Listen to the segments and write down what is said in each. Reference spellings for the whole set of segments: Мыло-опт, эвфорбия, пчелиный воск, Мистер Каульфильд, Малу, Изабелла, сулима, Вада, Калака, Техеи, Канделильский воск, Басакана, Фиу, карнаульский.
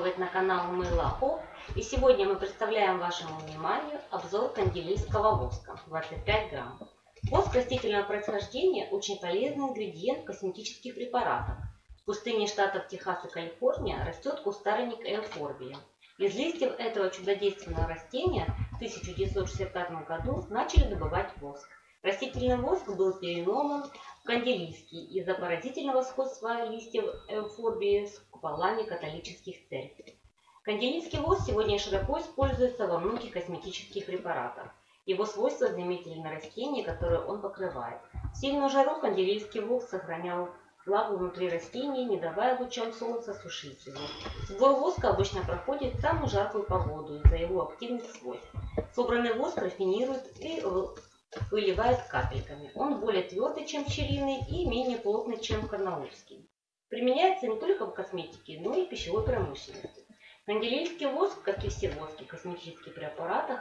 пожаловать на канал Мыло-опт. И сегодня мы представляем вашему вниманию обзор канделильского воска 25 грамм. Воск растительного происхождения – очень полезный ингредиент в косметических препаратах. В пустыне штатов Техас и Калифорния растет кустарник эвфорбия. Из листьев этого чудодейственного растения в 1965 году начали добывать воск. Растительный воск был переименован в канделильский из-за поразительного сходства листьев эвфорбии с куполами католических церквей. Канделильский воск сегодня широко используется во многих косметических препаратах. Его свойства заметили на растении, которое он покрывает. В сильную жару канделильский воск сохранял влагу внутри растения, не давая лучам солнца сушить его. Сбор воска обычно проходит в самую жаркую погоду из-за его активных свойств. Собранный воск рафинируют и выливают капельками. Он более твердый, чем пчелиный, и менее плотный, чем карнаульский. Применяется не только в косметике, но и в пищевой промышленности. Канделильский воск, как и все воски в косметических препаратах,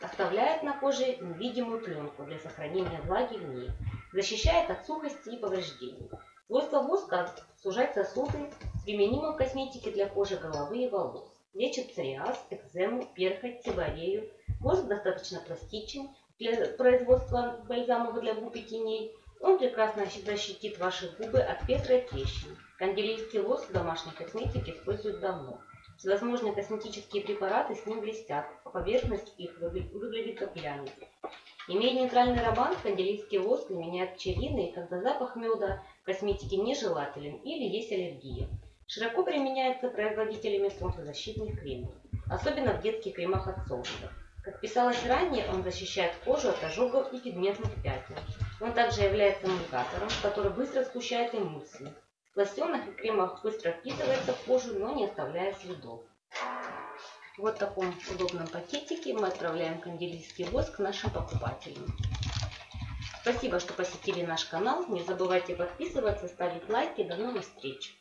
оставляет на коже невидимую пленку для сохранения влаги в ней, защищает от сухости и повреждений. Свойство воска сужать сосуды, применимо в косметике для кожи головы и волос. Лечит псориаз, экзему, перхоть, себорею. Воск достаточно пластичен для производства бальзамов для губ и теней. Он прекрасно защитит ваши губы от пестрой трещины. Канделильский воск в домашней косметике используют давно. Всевозможные косметические препараты с ним блестят, а поверхность их выглядит как глянец. Имея нейтральный аромат, канделильский воск применяют пчелиный, когда запах меда в косметике нежелателен или есть аллергия. Широко применяется производителями солнцезащитных кремов, особенно в детских кремах от солнца. Как писалось ранее, он защищает кожу от ожогов и пигментных пятен. Он также является эмульгатором, который быстро сгущает эмульсии. В лосьонах и кремах быстро впитывается в кожу, но не оставляя следов. Вот в таком удобном пакетике мы отправляем канделильский воск нашим покупателям. Спасибо, что посетили наш канал. Не забывайте подписываться, ставить лайки. До новых встреч!